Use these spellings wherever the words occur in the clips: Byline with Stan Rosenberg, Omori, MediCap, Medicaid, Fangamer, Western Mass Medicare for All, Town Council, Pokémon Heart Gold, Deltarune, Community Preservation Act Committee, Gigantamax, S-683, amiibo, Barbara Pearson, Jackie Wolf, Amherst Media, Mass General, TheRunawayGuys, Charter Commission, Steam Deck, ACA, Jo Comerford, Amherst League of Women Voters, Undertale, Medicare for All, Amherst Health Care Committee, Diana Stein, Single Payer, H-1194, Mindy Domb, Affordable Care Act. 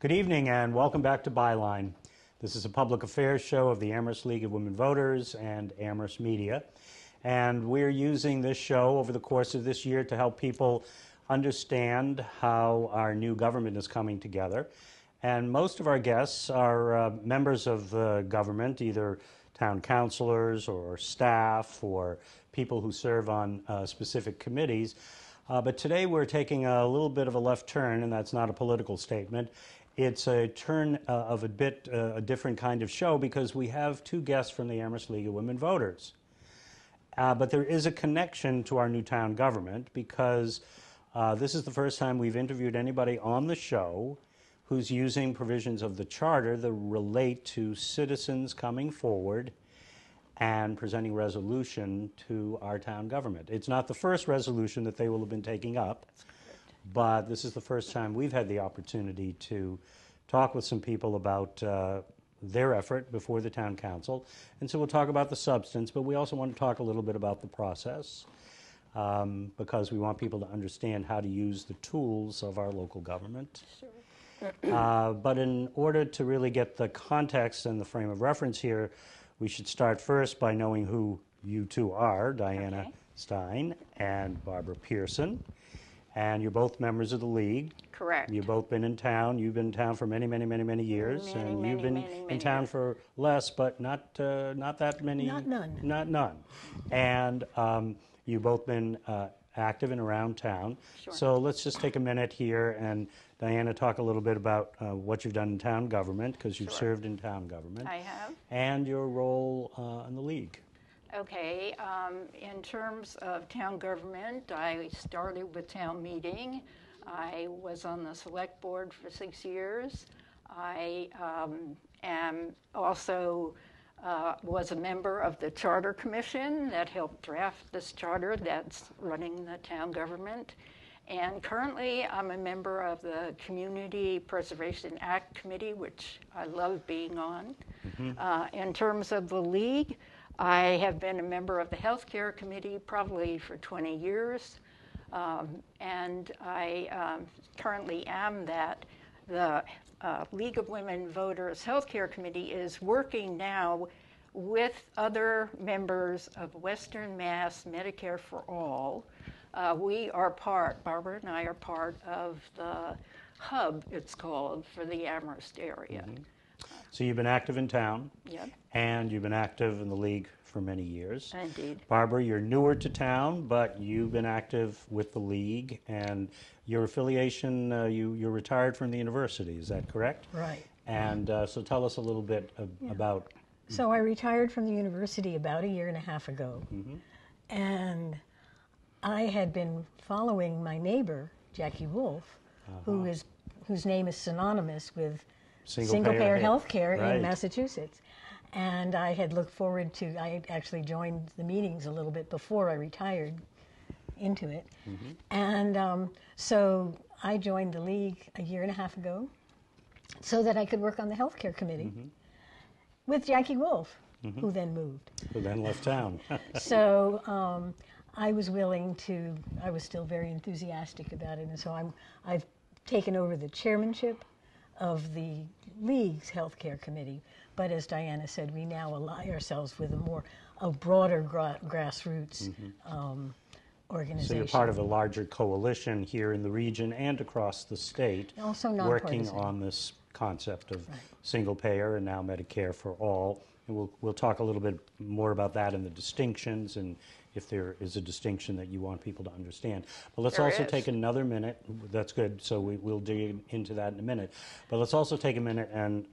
Good evening and welcome back to Byline. This is a public affairs show of the Amherst League of Women Voters and Amherst Media. And we're using this show over the course of this year to help people understand how our new government is coming together. And most of our guests are members of the government, either town councilors or staff or people who serve on specific committees. But today we're taking a little bit of a left turn, and that's not a political statement. It's a turn of a different kind of show because we have two guests from the Amherst League of Women Voters. But there is a connection to our new town government because this is the first time we've interviewed anybody on the show who's using provisions of the charter that relate to citizens coming forward and presenting resolution to our town government. It's not the first resolution that they will have been taking up, but this is the first time we've had the opportunity to talk with some people about their effort before the town council. And so we'll talk about the substance, but we also want to talk a little bit about the process because we want people to understand how to use the tools of our local government. Sure. But in order to really get the context and the frame of reference here, we should start first by knowing who you two are, Diana Stein and Barbara Pearson. And you're both members of the league. Correct. You've both been in town. You've been in town for many years. You've been in town for less, but not that many. Not none. Not none. And you've both been active and around town. Sure. So let's just take a minute here and, Diana, talk a little bit about what you've done in town government, because you've served in town government. I have. And your role in the league. Okay, in terms of town government, I started with town meeting. I was on the select board for 6 years. I am also was a member of the Charter Commission that helped draft this charter that's running the town government. And currently, I'm a member of the Community Preservation Act Committee, which I love being on. Mm-hmm. In terms of the league, I have been a member of the Healthcare Committee probably for 20 years, and I currently am that. The League of Women Voters Healthcare Committee is working now with other members of Western Mass Medicare for All. We are part, Barbara and I are part of the hub, it's called, for the Amherst area. Mm-hmm. So you've been active in town, and you've been active in the league for many years. Indeed. Barbara, you're newer to town, but you've been active with the league, and your affiliation, you're retired from the university, is that correct? Right. And so tell us a little bit about... So I retired from the university about 1.5 years ago, and I had been following my neighbor, Jackie Wolf, whose name is synonymous with single payer health care in Massachusetts. And I had looked forward to, I actually joined the meetings a little bit before I retired into it. And so I joined the league 1.5 years ago so that I could work on the health care committee with Jackie Wolf, who then moved. Who then left town. So I was willing to, I was still very enthusiastic about it. And so I've taken over the chairmanship of the league's healthcare committee, but as Diana said, we now ally ourselves with a broader grassroots organization. So you're part of a larger coalition here in the region and across the state, also working on this concept of single payer and now Medicare for All. And we'll talk a little bit more about that and the distinctions and if there is a distinction that you want people to understand. But let's also take another minute. That's good, so we'll dig into that in a minute. But let's also take a minute and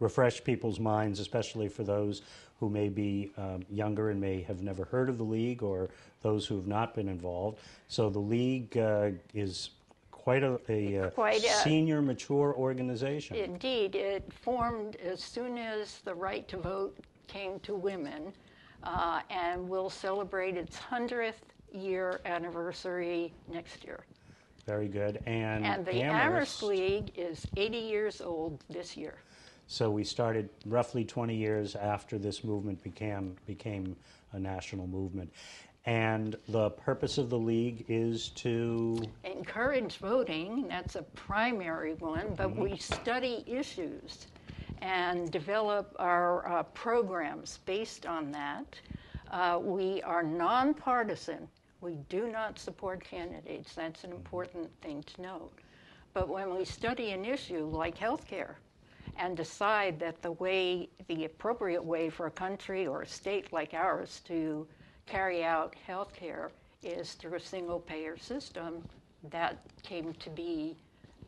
refresh people's minds, especially for those who may be younger and may have never heard of the league or those who have not been involved. So the league is quite a senior, mature organization. Indeed. It formed as soon as the right to vote came to women. And will celebrate its 100th year anniversary next year. Very good. And the Amherst League is 80 years old this year. So we started roughly 20 years after this movement became a national movement. And the purpose of the league is to encourage voting. That's a primary one, but we study issues and develop our programs based on that. We are nonpartisan. We do not support candidates. That's an important thing to note. But when we study an issue like healthcare and decide that the appropriate way for a country or a state like ours to carry out health care is through a single payer system that came to be,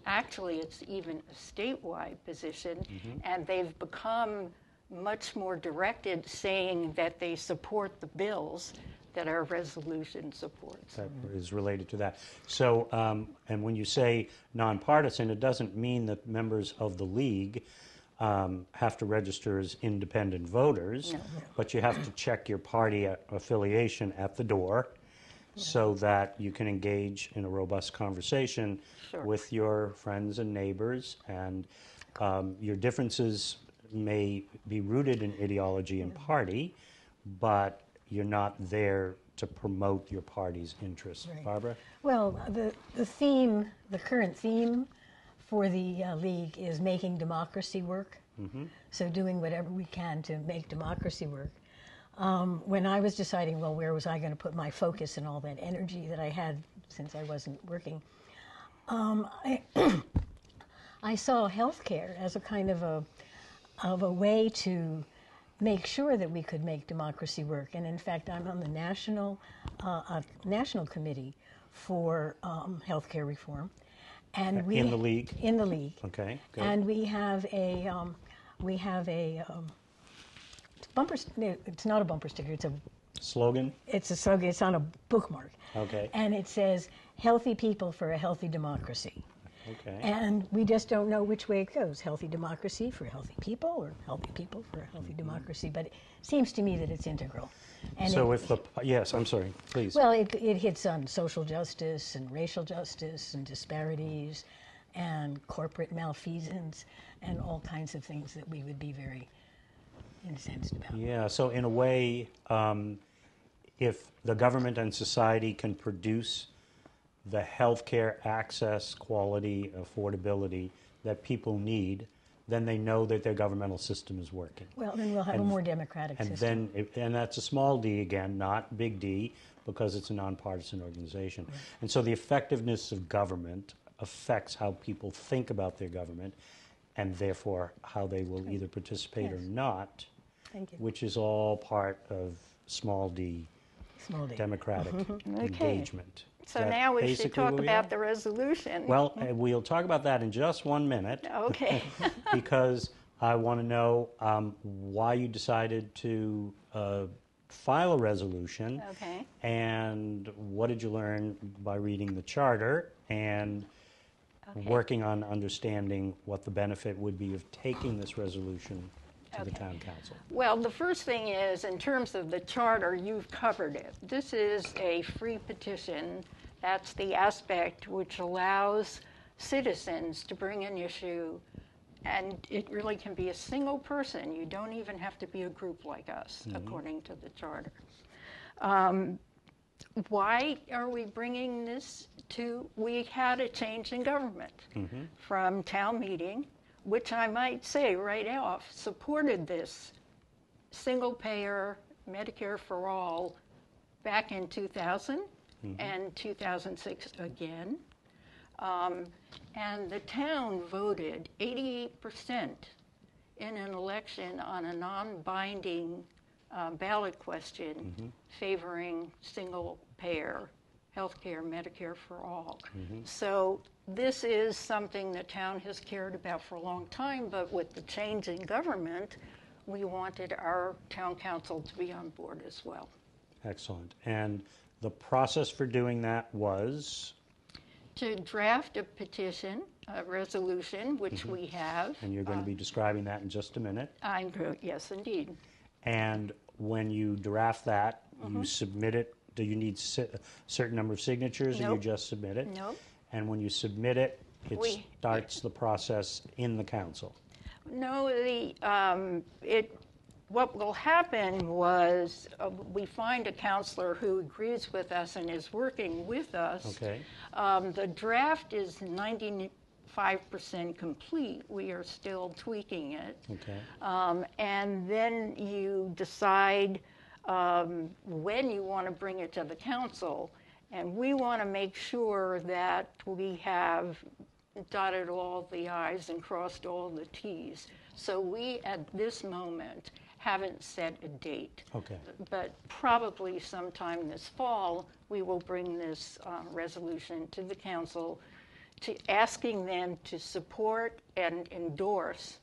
actually it's even a statewide position, and they've become much more directed, saying that they support the bills that our resolution supports. That is related to that. So, and when you say nonpartisan, it doesn't mean that members of the league have to register as independent voters, but you have to check your party affiliation at the door so that you can engage in a robust conversation with your friends and neighbors, and your differences may be rooted in ideology and party, but you're not there to promote your party's interests. Barbara? Well, the current theme for the league is making democracy work, so doing whatever we can to make democracy work. When I was deciding, well, where was I going to put my focus and all that energy that I had since I wasn't working, I saw healthcare as a kind of a way to make sure that we could make democracy work. And in fact, I'm on the national committee for healthcare reform. And we, in the league? In the league. Okay, good. And we have a bumper, it's not a bumper sticker, it's a slogan? It's a slogan, it's on a bookmark. Okay. And it says, healthy people for a healthy democracy. Okay. And we just don't know which way it goes, healthy democracy for healthy people or healthy people for a healthy democracy, but it seems to me that it's integral. And so if the, yes, I'm sorry, please. Well, it hits on social justice and racial justice and disparities and corporate malfeasance and all kinds of things that we would be very incensed about. Yeah, so in a way, if the government and society can produce the healthcare access, quality, affordability that people need, then they know that their governmental system is working. Well, then we'll have a more democratic system. And that's a small d again, not big D, because it's a nonpartisan organization. Right. And so the effectiveness of government affects how people think about their government, and therefore how they will either participate or not, which is all part of small d, democratic engagement. So now we should talk about the resolution. Well, we'll talk about that in just 1 minute. Okay. Because I want to know why you decided to file a resolution. Okay. And what did you learn by reading the charter and working on understanding what the benefit would be of taking this resolution to the town council? Well, the first thing is, in terms of the charter, you've covered it. This is a free petition. That's the aspect which allows citizens to bring an issue, and it really can be a single person. You don't even have to be a group like us, according to the charter. Why are we bringing this to? We had a change in government from town meeting, which I might say right off supported this single payer Medicare for All back in 2000 and 2006 again. And the town voted 88% in an election on a non-binding ballot question favoring single payer healthcare Medicare for All. So this is something the town has cared about for a long time, but with the change in government, we wanted our town council to be on board as well. Excellent. And the process for doing that was? To draft a petition, a resolution, which we have. And you're going to be describing that in just a minute. Yes, indeed. And when you draft that, you submit it. Do you need a certain number of signatures, or you just submit it? Nope. and when you submit it, it starts the process in the council. No, what will happen was we find a counselor who agrees with us and is working with us. Okay. The draft is 95% complete. We are still tweaking it. Okay. And then you decide when you want to bring it to the council. And we want to make sure that we have dotted all the I's and crossed all the T's. So we, at this moment, haven't set a date. Okay. But probably sometime this fall, we will bring this resolution to the council, asking them to support and endorse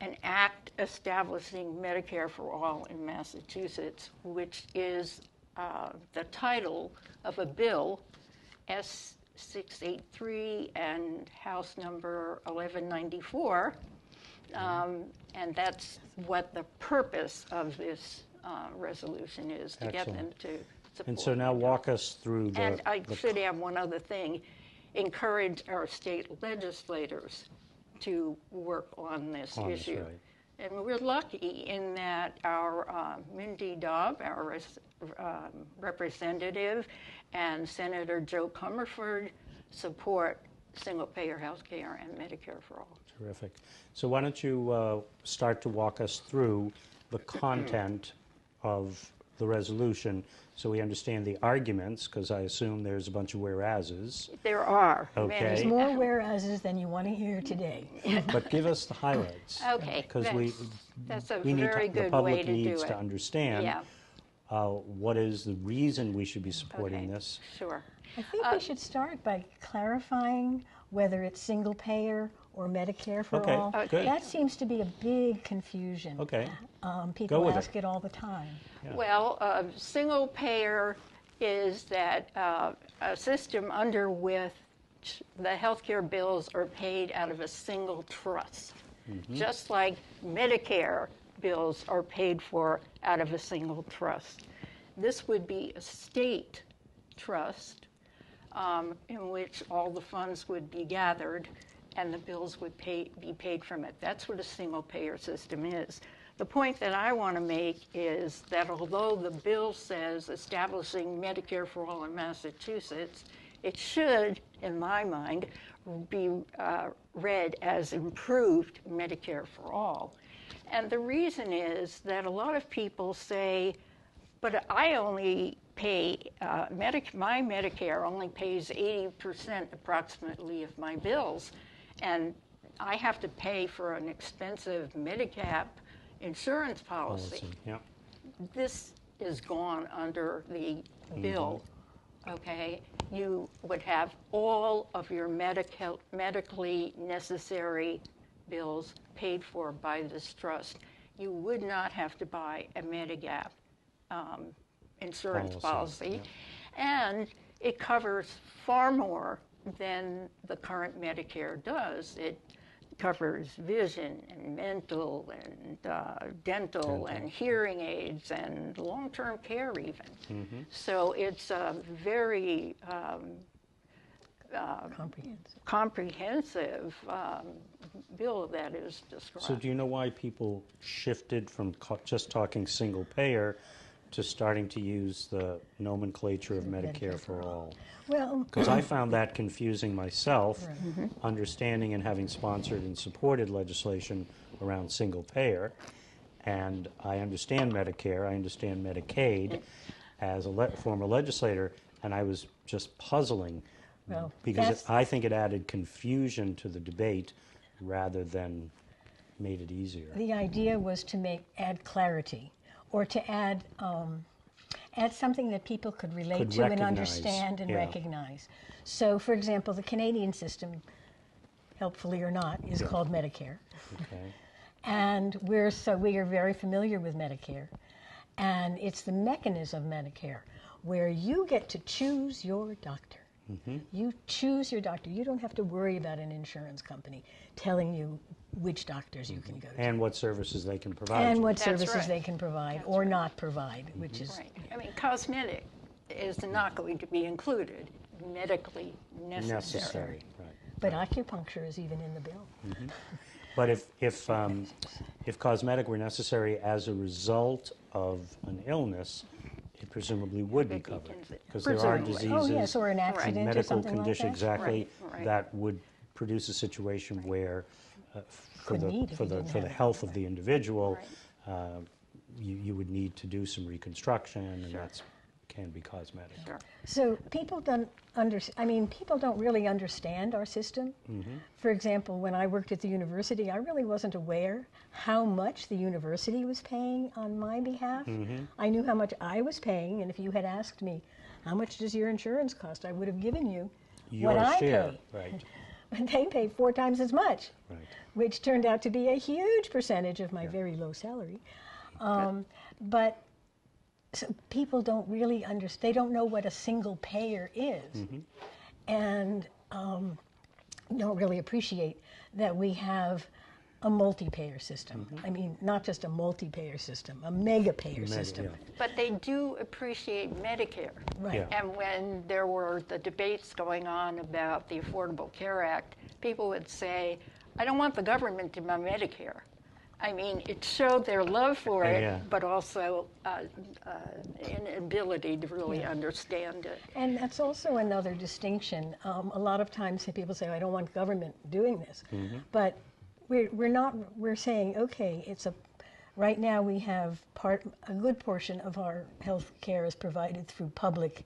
an act establishing Medicare for All in Massachusetts, which is the title of a bill, S-683 and House number 1194, and that's what the purpose of this resolution is, to get them to support. And so now walk us through the... And I should add one other thing. Encourage our state legislators to work on this issue. Right. And we're lucky in that our Mindy Domb, our representative, and Senator Jo Comerford support single payer health care and Medicare for all. Terrific. So why don't you start to walk us through the content of the resolution so we understand the arguments, because I assume there's a bunch of whereases. There are. Okay. There's more whereases than you want to hear today. But give us the highlights. Okay. Because the public needs to understand what is the reason we should be supporting this. Sure. I think we should start by clarifying whether it's single payer or Medicare for all. Okay. That seems to be a big confusion. Okay. People ask it all the time. Yeah. Well, single payer is that a system under which the health care bills are paid out of a single trust, just like Medicare bills are paid for out of a single trust. This would be a state trust in which all the funds would be gathered and the bills would be paid from it. That's what a single-payer system is. The point that I want to make is that although the bill says establishing Medicare for all in Massachusetts, it should, in my mind, be read as improved Medicare for all. And the reason is that a lot of people say, but I only pay, my Medicare only pays 80% approximately of my bills. And I have to pay for an expensive MediCap insurance policy. Yeah. This is gone under the bill, okay? You would have all of your medically necessary bills paid for by this trust. You would not have to buy a MediCap insurance policy. Yeah. And it covers far more than the current Medicare does. It covers vision and mental and dental and hearing aids and long-term care even. So it's a very comprehensive bill that is described. So do you know why people shifted from just talking single payer to starting to use the nomenclature of Medicare for all? Well, because I found that confusing myself, understanding and having sponsored and supported legislation around single payer. And I understand Medicare, I understand Medicaid as a former legislator, and I was just puzzling because I think it added confusion to the debate rather than made it easier. The idea was to add clarity, or to add something that people could relate to and understand and recognize. So, for example, the Canadian system, helpfully or not, is called Medicare. Okay. And we are very familiar with Medicare. And it's the mechanism of Medicare where you get to choose your doctor. You choose your doctor. You don't have to worry about an insurance company telling you which doctors you can go to. And what services they can provide. And what services they can provide or not provide, which is... Right. I mean, cosmetic is not going to be included medically necessary. Right. But acupuncture is even in the bill. Mm-hmm. But if cosmetic were necessary as a result of an illness, it presumably would be covered, because there are diseases or an accident and medical conditions that would produce a situation where, for the health of the individual, you would need to do some reconstruction, and that's can be cosmetic. Sure. So people don't really understand our system. Mm-hmm. For example, when I worked at the university, I really wasn't aware how much the university was paying on my behalf. Mm-hmm. I knew how much I was paying, and if you had asked me, how much does your insurance cost, I would have given you your share. I pay. Right. But they pay 4 times as much, which turned out to be a huge percentage of my very low salary. But so people don't really understand. They don't know what a single payer is, and don't really appreciate that we have a multi-payer system. Mm-hmm. I mean, not just a multi-payer system, a mega-payer system. Yeah. But they do appreciate Medicare. Right. Yeah. And when there were the debates going on about the Affordable Care Act, people would say, I don't want the government to buy Medicare. I mean, it showed their love for it, but also an ability to really understand it. And that's also another distinction. A lot of times people say, I don't want government doing this. Mm-hmm. But we're saying, okay, right now we have a good portion of our health care is provided through public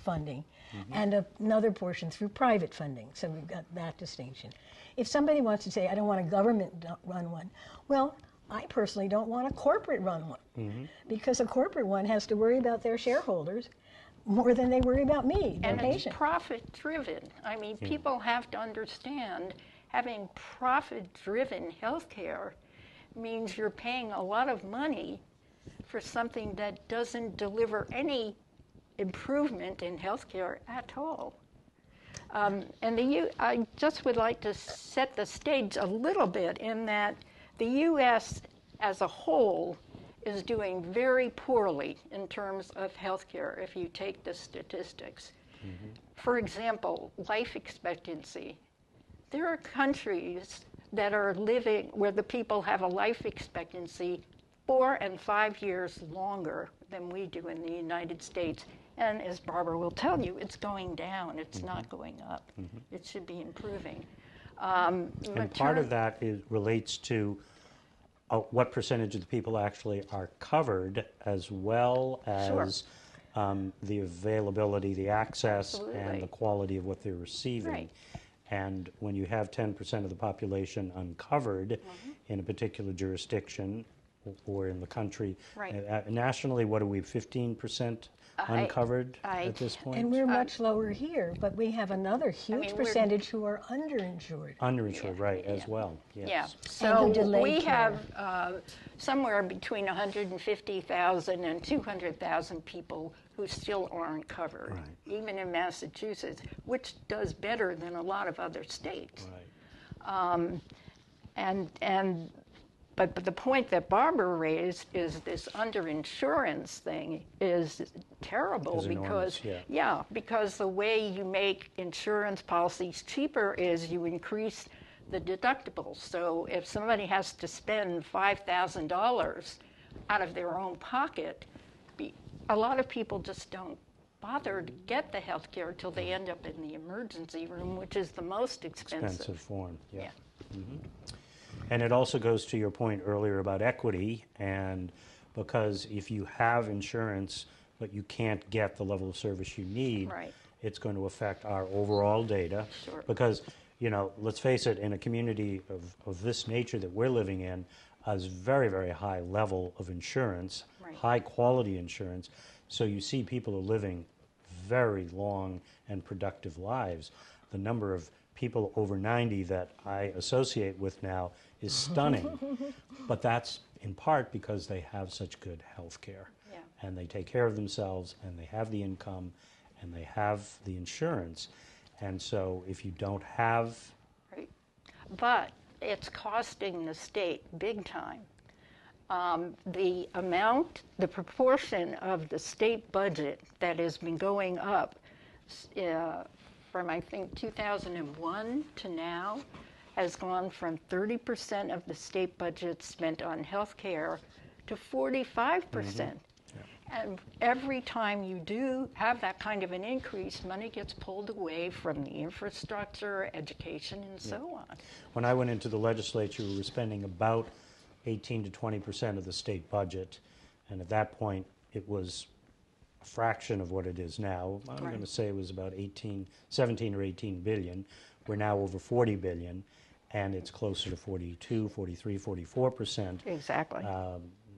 funding, and another portion through private funding. So we've got that distinction. If somebody wants to say, I don't want a government-run one, well, I personally don't want a corporate-run one, because a corporate one has to worry about their shareholders more than they worry about me, the patient. And it's profit-driven. I mean, people have to understand having profit-driven health care means you're paying a lot of money for something that doesn't deliver any improvement in health care at all. And I just would like to set the stage a little bit in that the U.S. as a whole is doing very poorly in terms of health care if you take the statistics. Mm-hmm. For example, life expectancy. There are countries that are living where the people have a life expectancy 4 and 5 years longer than we do in the United States. And as Barbara will tell you, it's going down. It's not going up. Mm-hmm. It should be improving. And part of that relates to what percentage of the people actually are covered, as well as the availability, the access, and the quality of what they're receiving. Right. And when you have 10% of the population uncovered in a particular jurisdiction or in the country, nationally, what are we, 15%? Uncovered at this point? And we're much lower here, but we have another huge percentage who are underinsured. Underinsured, as well. Yes. Yeah. So we have somewhere between 150,000 and 200,000 people who still aren't covered, even in Massachusetts, which does better than a lot of other states. Right. But the point that Barbara raised is this underinsurance thing is terrible because, because the way you make insurance policies cheaper is you increase the deductibles. So if somebody has to spend $5,000 out of their own pocket, a lot of people just don't bother to get the health care until they end up in the emergency room, which is the most expensive form. Yeah. Mm-hmm. And it also goes to your point earlier about equity, and because if you have insurance but you can't get the level of service you need, it's going to affect our overall data. Sure. Because, you know, let's face it, in a community of this nature that we're living in, is very, very high level of insurance, high quality insurance. So you see people are living very long and productive lives. The number of people over 90 that I associate with now is stunning. But that's in part because they have such good health care. Yeah. And they take care of themselves, and they have the income, and they have the insurance. And so if you don't have... But it's costing the state big time. the amount, the proportion of the state budget that has been going up from, I think, 2001 to now, has gone from 30% of the state budget spent on health care to 45%. Mm-hmm. And every time you do have that kind of an increase, money gets pulled away from the infrastructure, education, and so on. When I went into the legislature, we were spending about 18% to 20% of the state budget, and at that point, it was a fraction of what it is now. I'm going to say it was about 17 or 18 billion. We're now over 40 billion, and it's closer to 42, 43, 44%. Exactly.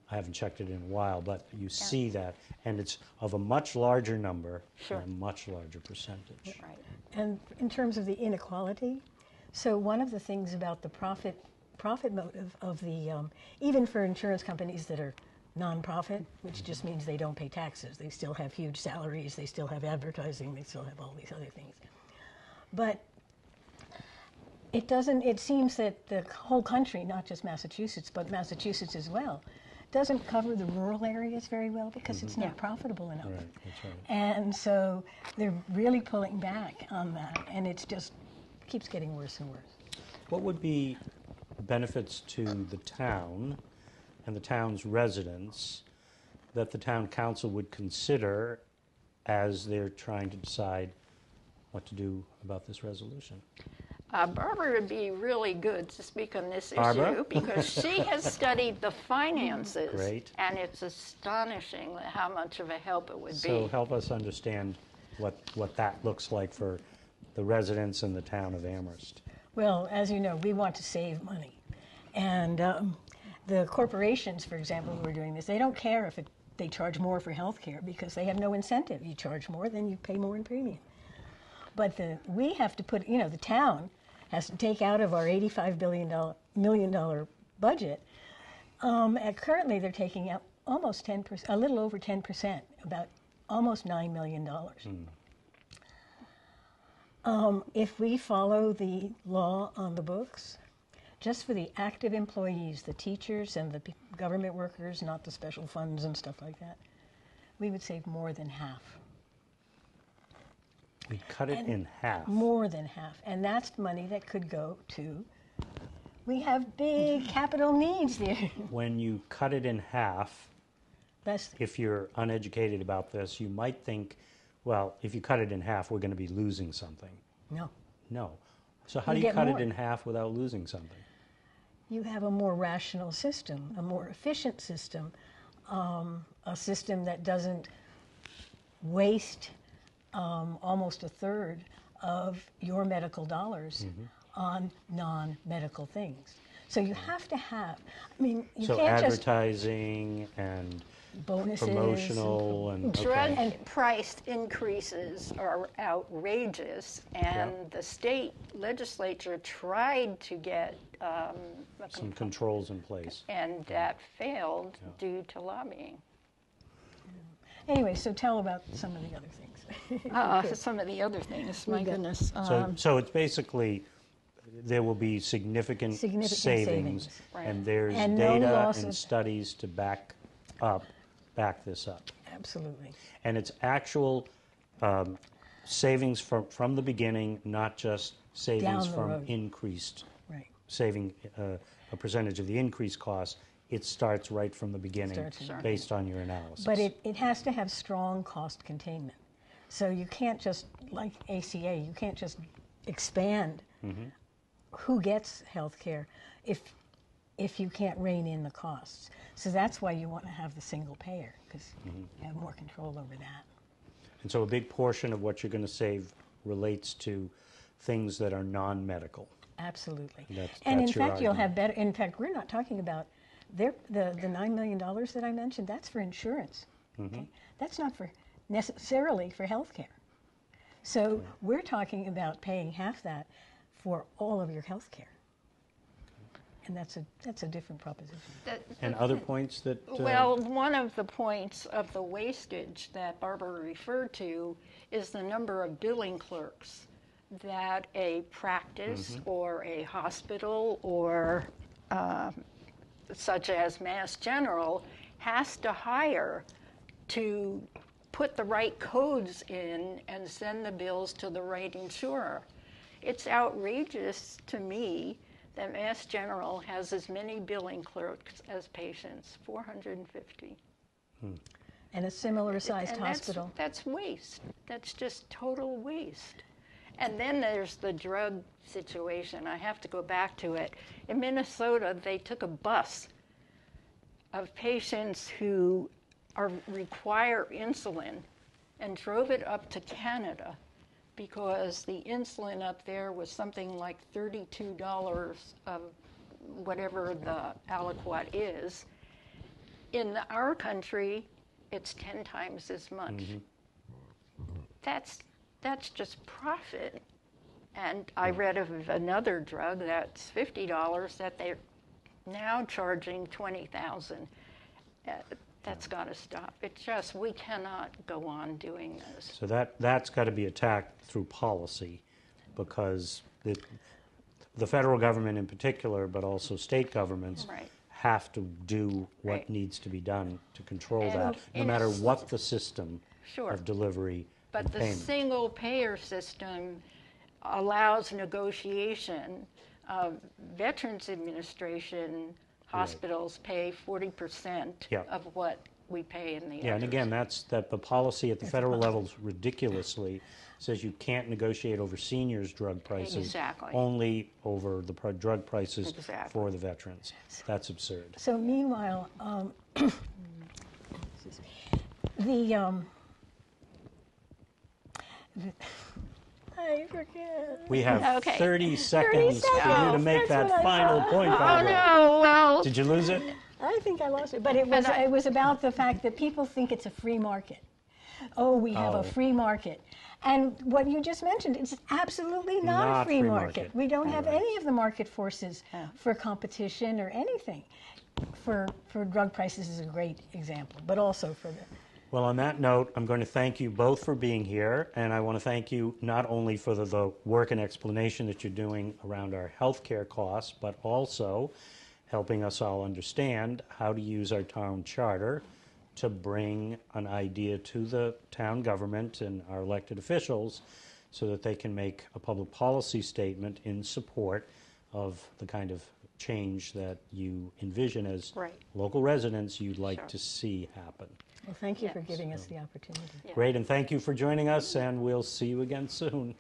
I haven't checked it in a while, but you see that, and it's of a much larger number and a much larger percentage. Right. And in terms of the inequality, so one of the things about the profit motive of the, even for insurance companies that are nonprofit, which just means they don't pay taxes, they still have huge salaries, they still have advertising, they still have all these other things. But it doesn't, it seems that the whole country, not just Massachusetts, but Massachusetts as well, doesn't cover the rural areas very well because it's not profitable enough. Right, that's right. And so they're really pulling back on that, and it just keeps getting worse and worse. What would be benefits to the town and the town's residents that the town council would consider as they're trying to decide what to do about this resolution? Barbara would be really good to speak on this issue because she has studied the finances. Great. And it's astonishing how much of a help it would be. So help us understand what that looks like for the residents in the town of Amherst. Well, as you know, we want to save money. And the corporations, for example, who are doing this, they don't care if they charge more for health care because they have no incentive. You charge more, then you pay more in premium. But we have to put, you know, the town has to take out of our $85 million budget. And currently, they're taking out almost 10%, a little over 10%, about almost $9 million. Mm. If we follow the law on the books, just for the active employees, the teachers and the government workers, not the special funds and stuff like that, we would save more than half. We cut it in half. More than half. And that's money that could go to, we have big capital needs there. When you cut it in half, if you're uneducated about this, you might think, well, if you cut it in half, we're going to be losing something. No. No. So how do you cut it in half without losing something? You have a more rational system, a more efficient system, a system that doesn't waste almost a third of your medical dollars on non-medical things. So you have to have, I mean, you can't just... So advertising and bonuses, promotional and... Drug and price increases are outrageous, and the state legislature tried to get... some controls in place. And that failed due to lobbying. Anyway, so tell about some of the other things. Some of the other things, my goodness. So it's basically, there will be significant savings, and there's data and studies to back this up. Absolutely. And it's actual savings from the beginning, not just savings from increased, saving a percentage of the increased cost. It starts right from the beginning based on your analysis. But it has to have strong cost containment. So you can't just, like ACA, you can't just expand who gets health care if you can't rein in the costs. So that's why you want to have the single payer, because you have more control over that. And so a big portion of what you're going to save relates to things that are non-medical. Absolutely. And in fact, you'll have better, in fact, we're not talking about the $9 million that I mentioned, that's for insurance. Okay? That's not for necessarily for health care. So we're talking about paying half that for all of your health care. And that's a different proposition. And other points that... well, one of the points of the wastage that Barbara referred to is the number of billing clerks that a practice or a hospital or such as Mass General, has to hire to put the right codes in and send the bills to the right insurer. It's outrageous to me that Mass General has as many billing clerks as patients, 450. And a similar sized hospital. That's waste. That's just total waste. And then there's the drug situation. I have to go back to it. In Minnesota, they took a bus of patients who require insulin and drove it up to Canada because the insulin up there was something like $32 of whatever the aliquot is. In our country, it's 10 times as much. That's just profit. And I read of another drug that's $50 that they're now charging $20,000. That's got to stop. It's just, we cannot go on doing this. So that's got to be attacked through policy, because the federal government in particular, but also state governments, have to do what needs to be done to control that, no matter what the system of delivery. But the single payer system allows negotiation. Veterans Administration hospitals pay 40% of what we pay in the others. And again, that's that the policy at the federal level is ridiculously says you can't negotiate over seniors' drug prices, only over the drug prices for the veterans. That's absurd. So meanwhile, I forget. We have 30 seconds for you to make that final point. Oh, no, well. Did you lose it? I think I lost it, but it was about the fact that people think it's a free market. Oh, we have a free market. And what you just mentioned, it's absolutely not a free market. We don't have any of the market forces for competition or anything. For drug prices is a great example, but also for the... Well, on that note, I'm going to thank you both for being here, and I want to thank you not only for the work and explanation that you're doing around our healthcare costs, but also helping us all understand how to use our town charter to bring an idea to the town government and our elected officials so that they can make a public policy statement in support of the kind of change that you envision as local residents you'd like to see happen. Well, thank you for giving us the opportunity. Great, and thank you for joining us, and we'll see you again soon.